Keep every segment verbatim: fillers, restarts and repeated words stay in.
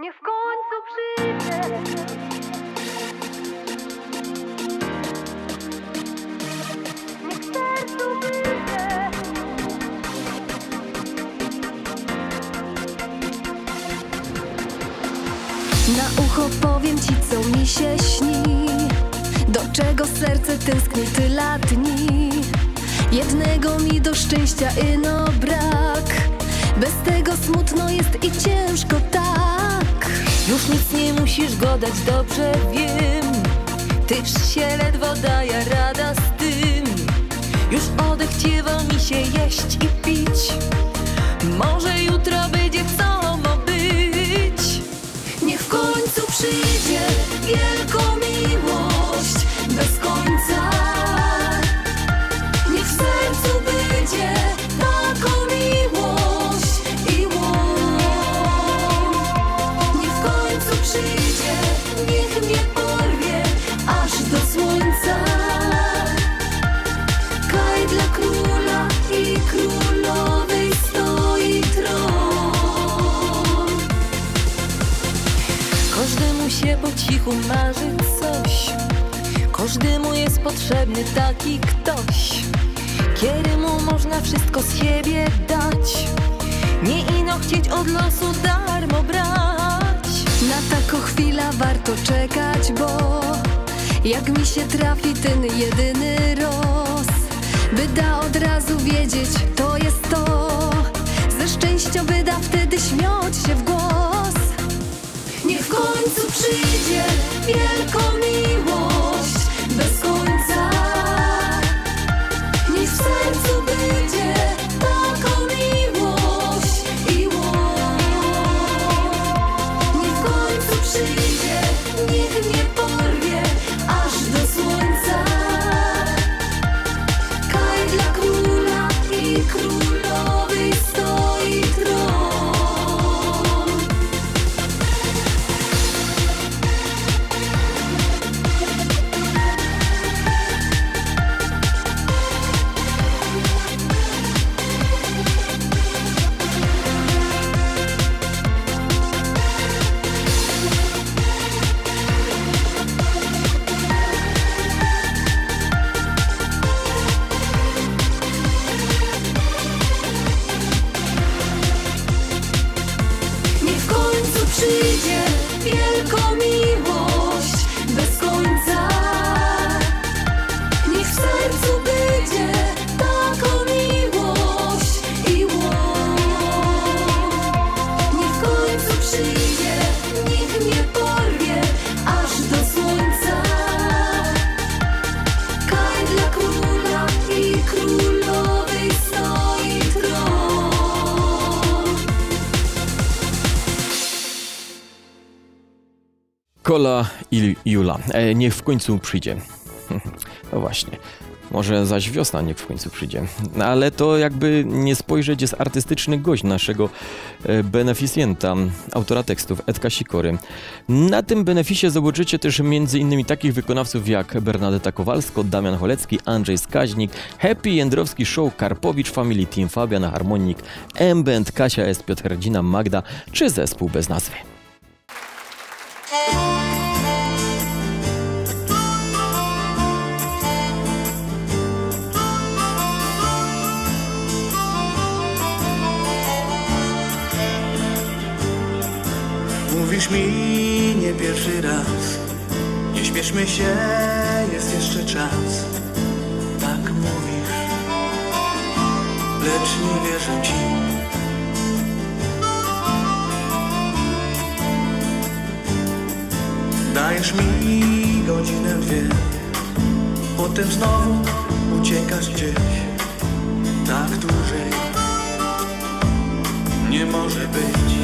Niech w końcu przyjdzie. Niech w sercu wyjdzie. Na ucho powiem ci, co mi się śni, do czego serce tęskni tyla dni. Jednego mi do szczęścia ino brak, bez tego smutno jest i ciężko tak. Już nic nie musisz go dać, dobrze wiem, tyż się ledwo daje rada z tym. Już odechciewa mi się jeść i pić, może jutro będzie co ma być. Niech w końcu przyjdzie wielką miłość bez końca. Niech w sercu będzie taką miłość. Niech mnie porwie aż do słońca. Kaj dla króla i królowej stoi tron. Każdemu się po cichu marzy coś, każdemu jest potrzebny taki ktoś, kiedy mu można wszystko z siebie dać, nie ino chcieć od losu darmo brać. Na taką chwilę warto czekać, bo jak mi się trafi ten jedyny los, byda od razu wiedzieć, to jest to. Ze szczęścia byda wtedy śmiać się w głos. Niech w końcu przyjdzie wielką miłość bez końca. Niech w sercu będzie taką miłość. Przyjdzie, niech mnie porwie aż do słońca. Kaj dla króla i królowej stoi tron. Przyjdzie wielką miłość bez końca. Niech w sercu będzie taką miłość i łon. Niech w końcu przyjdzie, niech mnie porwie aż do słońca. Kaj dla króla i królowej stoi tron. Kola i Jula. E, niech w końcu przyjdzie. No właśnie. Może zaś wiosna niech w końcu przyjdzie. Ale to jakby nie spojrzeć, jest artystyczny gość naszego beneficjenta, autora tekstów, Edka Sikory. Na tym beneficie zobaczycie też między innymi takich wykonawców jak Bernadeta Kowalska, Damian Holecki, Andrzej Skaźnik, Happy Jędrowski Show, Karpowicz, Family Team, Fabian, Harmonik, M-Band, Kasia S, Piotr, Radzina, Magda czy zespół bez nazwy. Mówisz mi nie pierwszy raz, nie śpieszmy się, jest jeszcze czas. Tak mówisz, lecz nie wierzę ci. Dajesz mi godzinę, dwie, potem znowu uciekasz gdzieś. Tak dłużej nie może być.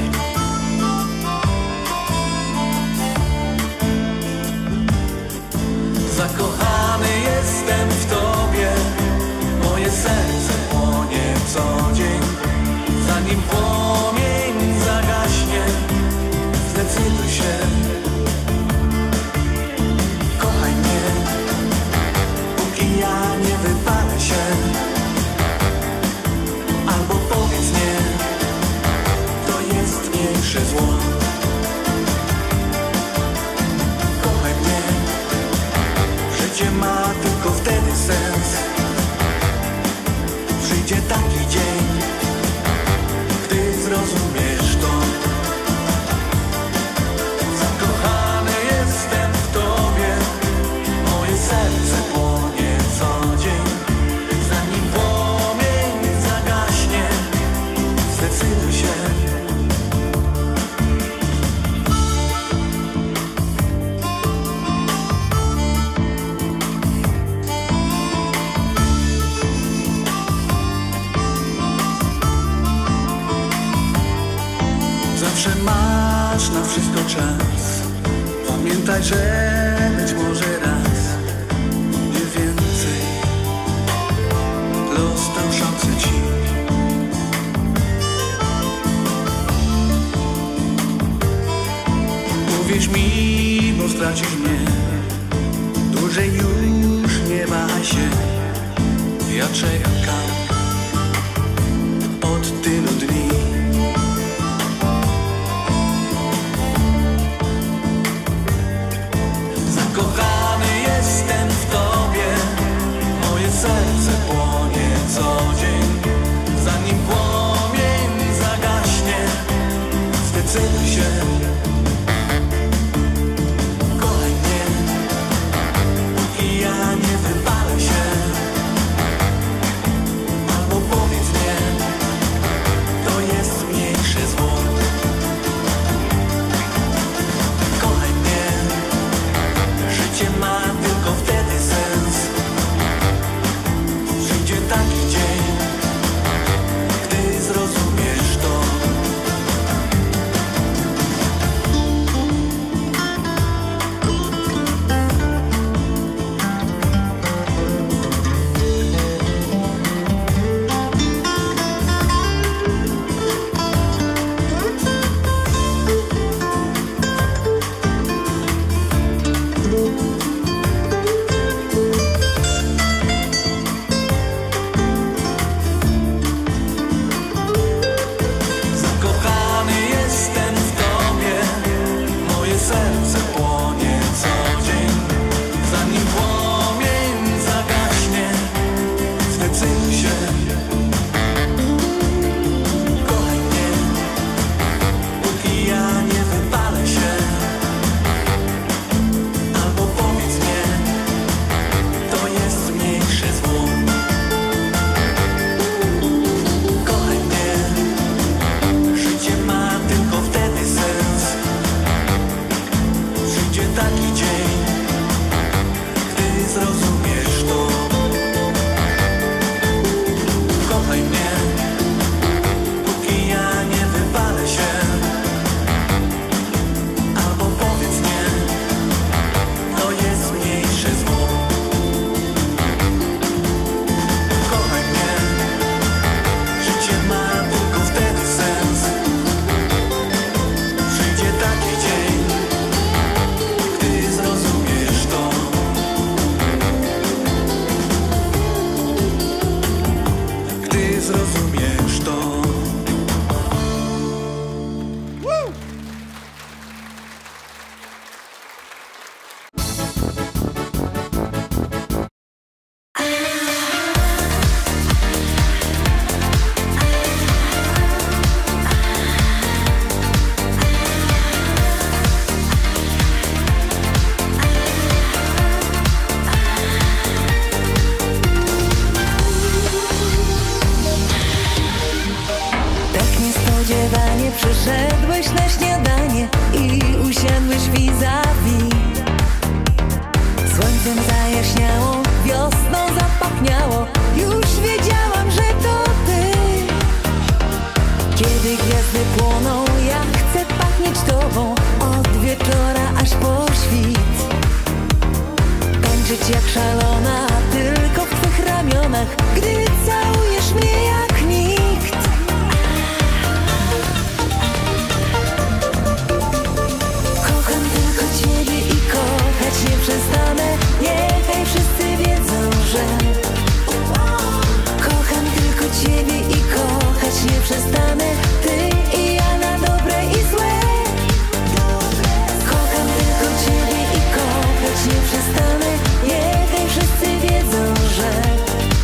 Zakochany jestem w tobie, moje serce płonie co dzień. Zanim płomień zagaśnie, zdecyduj się, kochaj mnie, póki ja nie wypalę się. Albo powiedz nie, to jest przyjdzie taki dzień, gdy zrozumiesz to. Zakochany jestem w tobie, moje serce płonie co dzień. Zanim płomień zagaśnie, zdecyduj się. Zawsze masz na wszystko czas. Pamiętaj, że być może raz, nie więcej, los dał szansę ci. Uwierz mi, bo stracisz mnie. Dłużej już nie wahaj się. Ja czekam od tylu dni. Serce płonie co dzień, zanim płomień zagaśnie, zdecyduj się, kochaj mnie i ja nie wypalę się, albo powiedz nie, to jest mniejsze zło. Kochaj mnie, życie ma tylko wtedy sens. Taki dzień, gdy zrozumiesz to.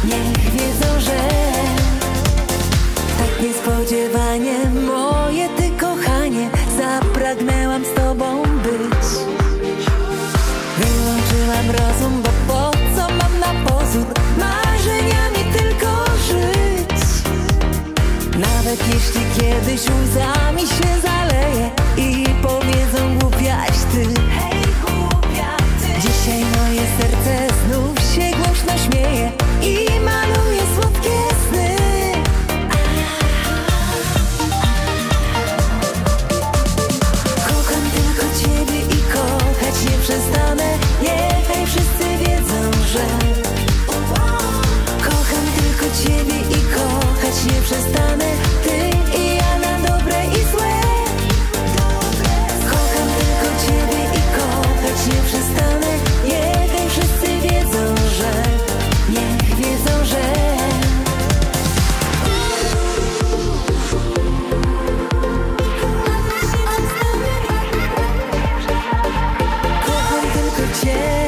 Niech wiedzą, że nawet jeśli kiedyś łzami się zaleje i powiedzą głupiaś ty, hej głupia ty. Dzisiaj moje serce znów się głośno śmieje i maluje słodkie sny. Kocham tylko ciebie i kochać nie przestanę, niechaj wszyscy wiedzą, że ciebie i kochać nie przestanę, ty i ja na dobre i złe. Dobre, kocham tylko ciebie i kochać nie przestanę, niech wszyscy wiedzą, że, niech wiedzą, że. Kocham tylko ciebie.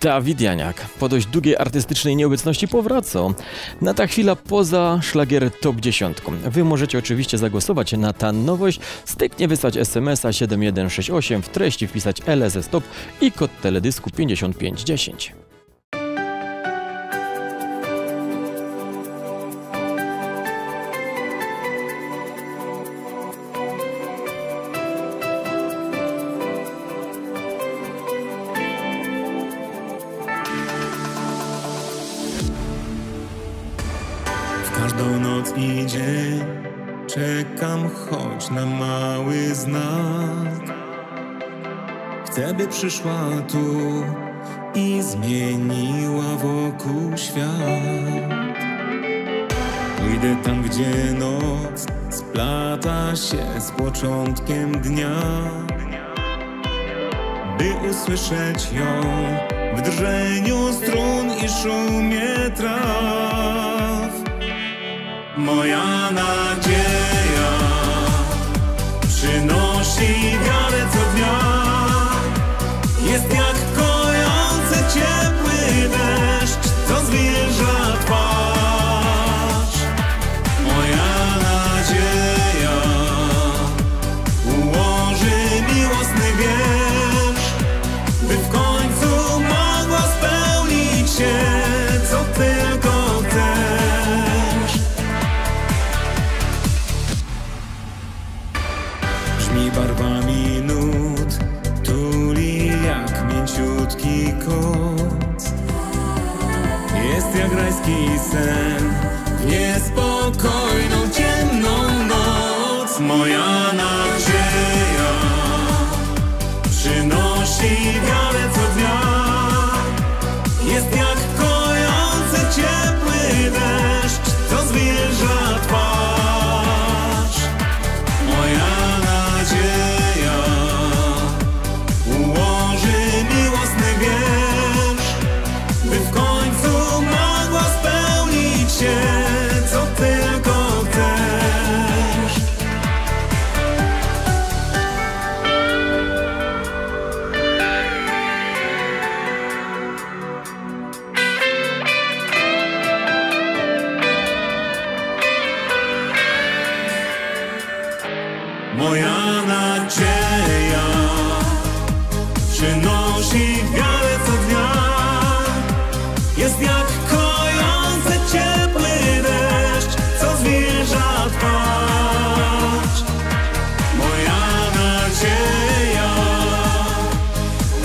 Dawid Janiak po dość długiej artystycznej nieobecności powraca. Na ta chwila poza szlagier top dziesięć. Wy możecie oczywiście zagłosować na ta nowość. Styknie wysłać smsa siedem jeden sześć osiem, w treści wpisać L S S Top i kod teledysku pięć pięć jeden zero. każdą noc i dzień czekam choć na mały znak. Chcę, by przyszła tu i zmieniła wokół świat. Pójdę tam, gdzie noc splata się z początkiem dnia, by usłyszeć ją w drżeniu strun i szumie traw. Moja nadzieja przynosi wiarę co dnia. Jest jak kojący ciepły deszcz, co zwilża twarz. Moja nadzieja ułoży miłosny wiersz, by w końcu mogła spełnić się, co tylko chcesz. Brzmi barwami nut, tuli jak mięciutki koc. Jest jak rajski sen w niespokojną, ciemną noc. Moja nadzieja przynosi wiarę co dnia. Jest jak kojący ciepły deszcz, co zwilża twarz. Moja nadzieja ułoży miłosny wiersz, by w końcu mogła spełnić się, co tylko chcesz. Moja nadzieja przynosi wiarę co dnia. Jest jak kojący ciepły deszcz, co zwilża twarz. Moja nadzieja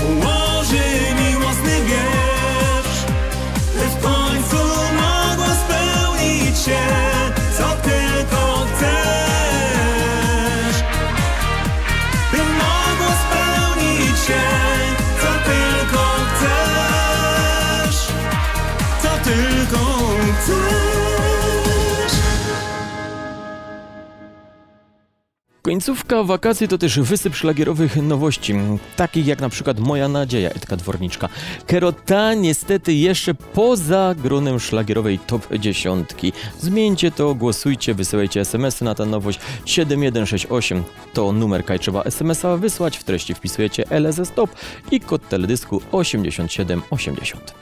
ułoży miłosny wiersz, by w końcu mogła spełnić się, co tylko chcesz. By mogła spełnić się, co tylko chcesz. Co tylko chcesz. Końcówka wakacji to też wysyp szlagierowych nowości, takich jak na przykład Moja Nadzieja, Edka Dworniczka. Kerota niestety jeszcze poza gronem szlagierowej top dziesiątki. Zmieńcie to, głosujcie, wysyłajcie es em esy na tę nowość. siedem jeden sześć osiem to numer, kaj trzeba es em esa wysłać. W treści wpisujecie el es es Stop i kod teledysku osiemdziesiąt siedem osiemdziesiąt.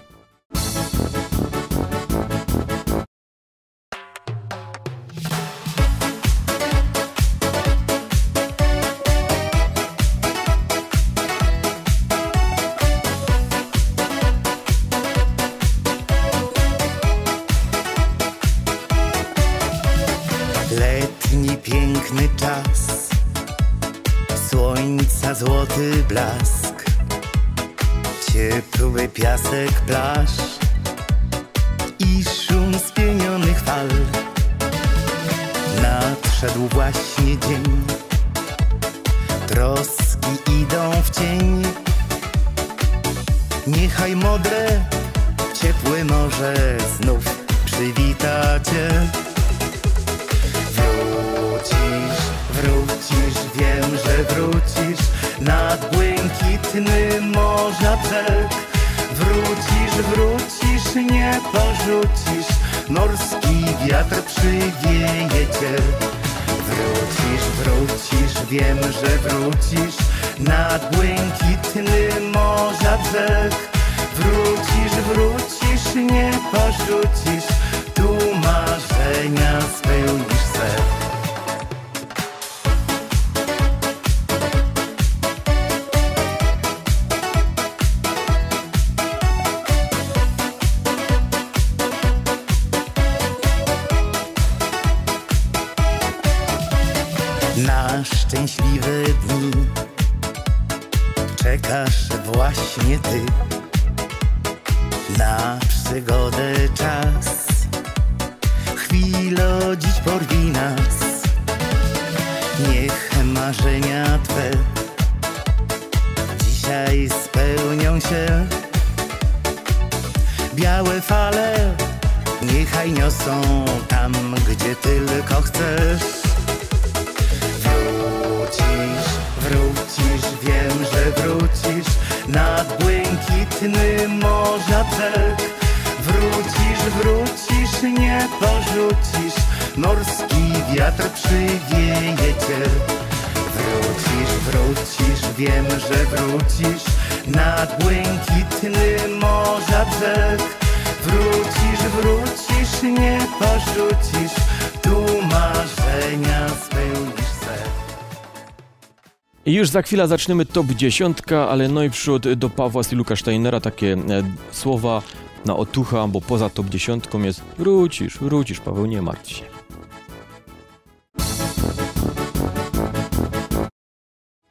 Letni piękny czas, słońca złoty blask, ciepły piasek plaż i szum spienionych fal. Nadszedł właśnie dzień, troski idą w cień. Niechaj modre, ciepłe morze znów przywita cię. Wrócisz, wrócisz, wiem, że wrócisz nad błękitny morza brzeg. Wrócisz, wrócisz, nie porzucisz, morski wiatr przywieje cię. Wrócisz, wrócisz, wiem, że wrócisz nad błękitny morza brzeg. Wrócisz, wrócisz, nie porzucisz, tu marzenia spełnisz se. Na szczęśliwe dni czekasz właśnie ty. Na przygodę czas chwili chwilo dziś porwij nas. Niech marzenia twe dzisiaj spełnią się. Białe fale niechaj niosą tam, gdzie tylko chcesz. Wrócisz, wrócisz, wiem, że wrócisz nad błękitny morza brzeg. Wrócisz, wrócisz, nie porzucisz, morski wiatr przywieje cię. Wrócisz, wrócisz, wiem, że wrócisz nad błękitny morza brzeg. Wrócisz, wrócisz, nie porzucisz, tu marzenia spełnisz se. Już za chwilę zaczniemy top dziesięć, ale najprzód do Pawła i Luka Steinera takie e, słowa na otucha, bo poza top dziesięć jest wrócisz, wrócisz, Paweł, nie martw się.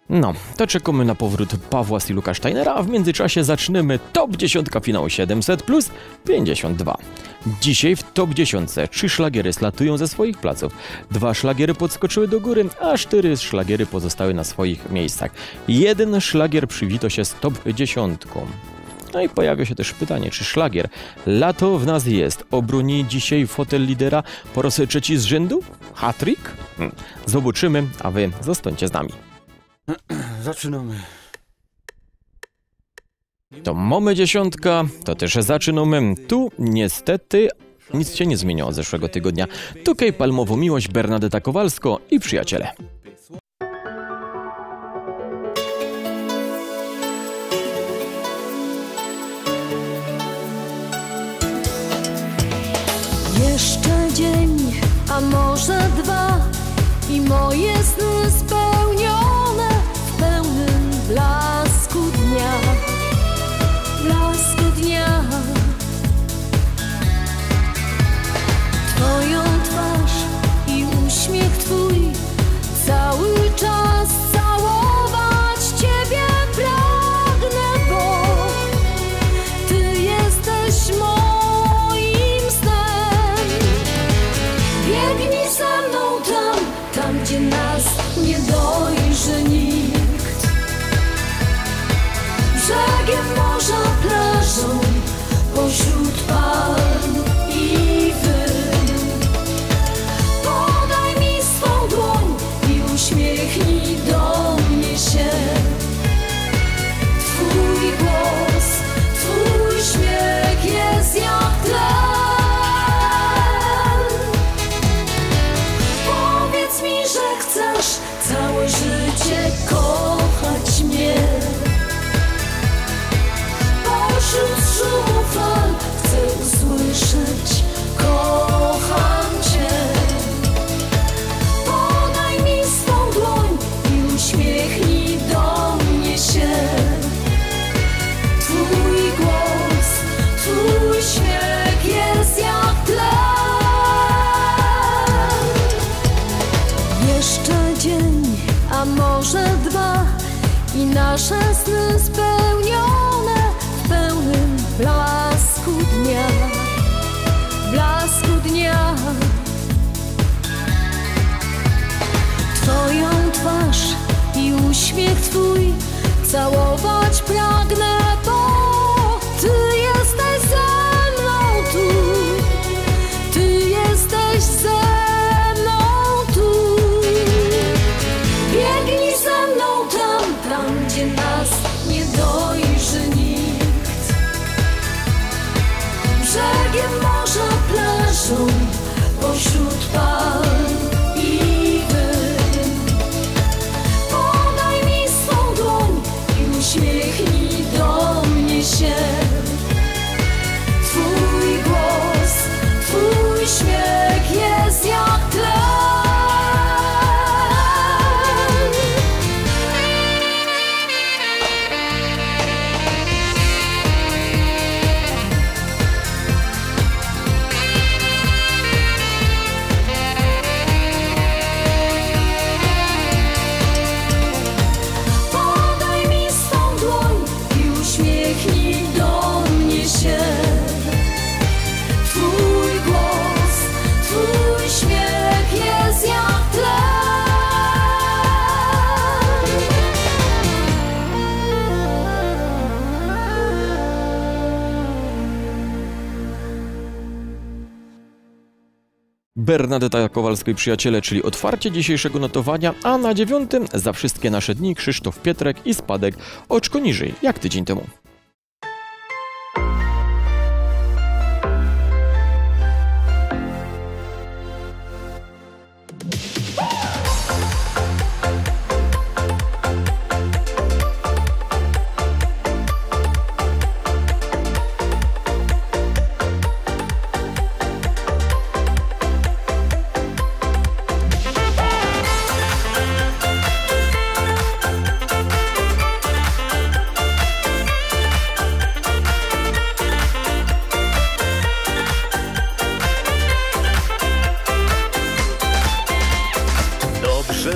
No, to czekamy na powrót Pawła i Luka Steinera, a w międzyczasie zaczniemy top dziesięć finału siedemset plus pięćdziesiąt dwa. Dzisiaj w top dziesięć trzy szlagiery slatują ze swoich placów, dwa szlagiery podskoczyły do góry, a cztery szlagiery pozostały na swoich miejscach. Jeden szlagier przywito się z top dziesięć. No i pojawia się też pytanie, czy szlagier Lato w nas jest obroni dzisiaj fotel lidera po raz trzeci z rzędu? Hat-trick? Zobaczymy, a wy zostańcie z nami. Zaczynamy. To mamy dziesiątka, to też zaczynamy. Tu niestety nic się nie zmieniło od zeszłego tygodnia. Tukaj Palmową Miłość, Bernadeta Kowalsko i Przyjaciele. Jeszcze dzień, a może dwa i moje sny spełnione w pełnym blasku dnia, blasku dnia. Twoją twarz i uśmiech twój cały czas całować ciebie pragnę, bo ty jesteś moją. Gdzie nas nie dojrzy nikt, brzegiem morza, plażą, pośród palm i wyn. Podaj mi swą dłoń i uśmiechnij do mnie się. Twój głos, twój śmiech jest jak tlen. Całe życie kochać mnie, pośród szumu fal chcę usłyszeć kocham cię. Podaj mi swą dłoń i uśmiechnij do mnie się. Twój głos, twój śmiech jest jak tlen. A może dwa i nasze sny spełnione w pełnym blasku dnia, blasku dnia. Twoją twarz i uśmiech twój całować pragnę, bo ty jesteś ze mną tu, ty jesteś ze mną. Gdzie nas nie dojrzy nikt, brzegiem morza, plażą, pośród palm i wyn. Podaj mi swą dłoń i uśmiechnij do mnie się. Twój głos, twój śmiech jest jak tlen. Bernadeta Kowalska i przyjaciele, czyli otwarcie dzisiejszego notowania, a na dziewiątym za wszystkie nasze dni Krzysztof Pietrek i spadek oczko niżej, jak tydzień temu.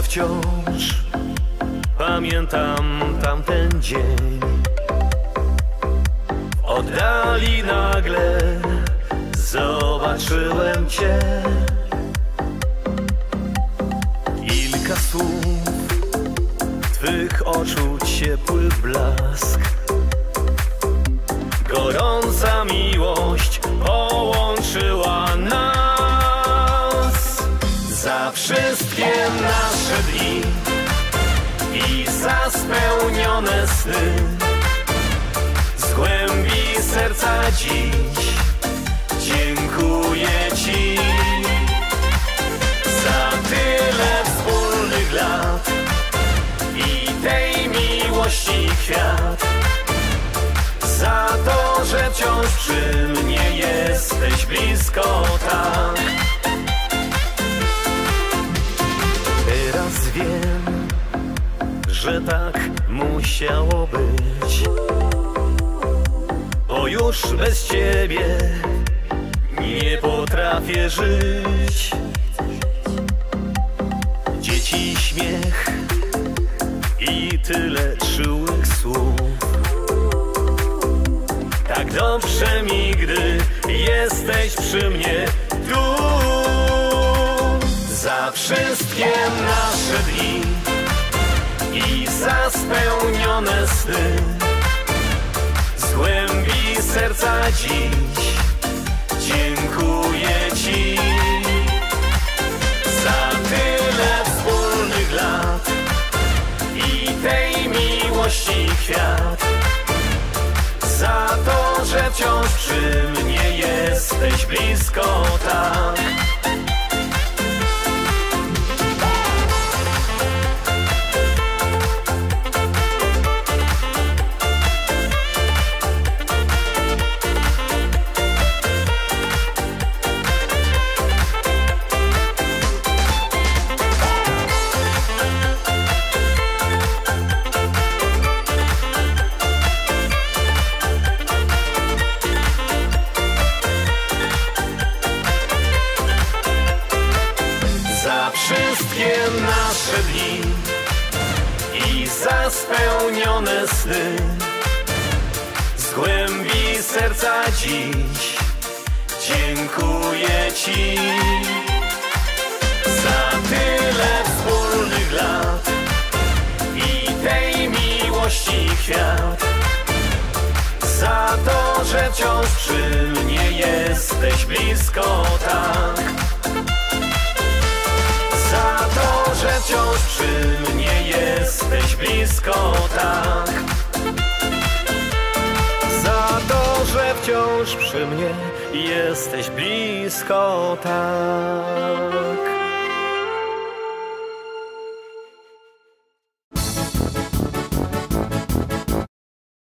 Wciąż pamiętam tamten dzień. W oddali nagle zobaczyłem cię. Kilka słów, twych oczu ciepły blask. Gorąca miłość połączyła nas. Za wszystkie nasze dni i za spełnione sny, z głębi serca dziś dziękuję ci. Za tyle wspólnych lat i tej miłości kwiat, za to, że wciąż przy mnie jesteś blisko tak. Wiem, że tak musiało być, bo już bez ciebie nie potrafię żyć. Dzieci śmiech i tyle czułych słów. Tak dobrze mi, gdy jesteś przy mnie tu. Za wszystkie nasze dni i za spełnione sny, z głębi serca dziś dziękuję ci. Za tyle wspólnych lat i tej miłości kwiat, za to, że wciąż przy mnie jesteś blisko tak. Z głębi serca dziś dziękuję ci. Za tyle wspólnych lat i tej miłości kwiat, za to, że wciąż przy mnie jesteś blisko tak. Za to, że wciąż przy mnie jesteś blisko tak. Że wciąż przy mnie jesteś blisko tak.